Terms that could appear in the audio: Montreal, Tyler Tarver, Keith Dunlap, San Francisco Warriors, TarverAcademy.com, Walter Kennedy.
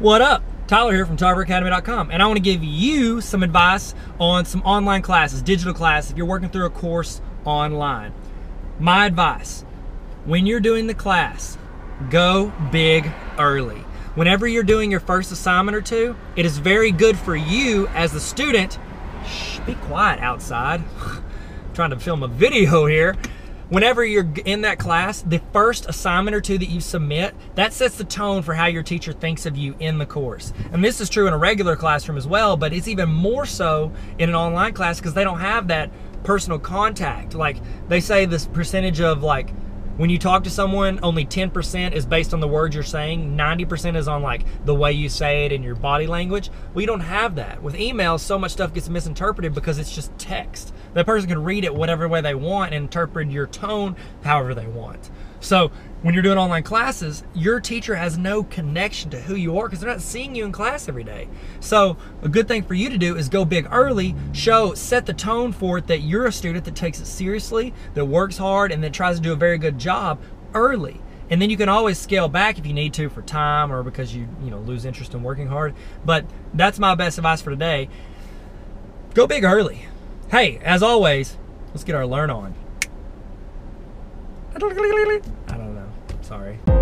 What up? Tyler here from TarverAcademy.com, and I want to give you some advice on some online classes, digital classes, if you're working through a course online. My advice, when you're doing the class, go big early. Whenever you're doing your first assignment or two, it is very good for you as the student. Shh, be quiet outside. I'm trying to film a video here. Whenever you're in that class, the first assignment or two that you submit, that sets the tone for how your teacher thinks of you in the course. And this is true in a regular classroom as well, but it's even more so in an online class because they don't have that personal contact. Like they say this percentage of like, when you talk to someone, only 10% is based on the words you're saying, 90% is on like the way you say it and your body language. Well, you don't have that. With emails, so much stuff gets misinterpreted because it's just text. That person can read it whatever way they want and interpret your tone however they want. So when you're doing online classes, your teacher has no connection to who you are because they're not seeing you in class every day. So a good thing for you to do is go big early, set the tone for it that you're a student that takes it seriously, that works hard, and that tries to do a very good job early. And then you can always scale back if you need to for time or because you lose interest in working hard. But that's my best advice for today. Go big early. Hey, as always, let's get our learn on. I don't know. Sorry.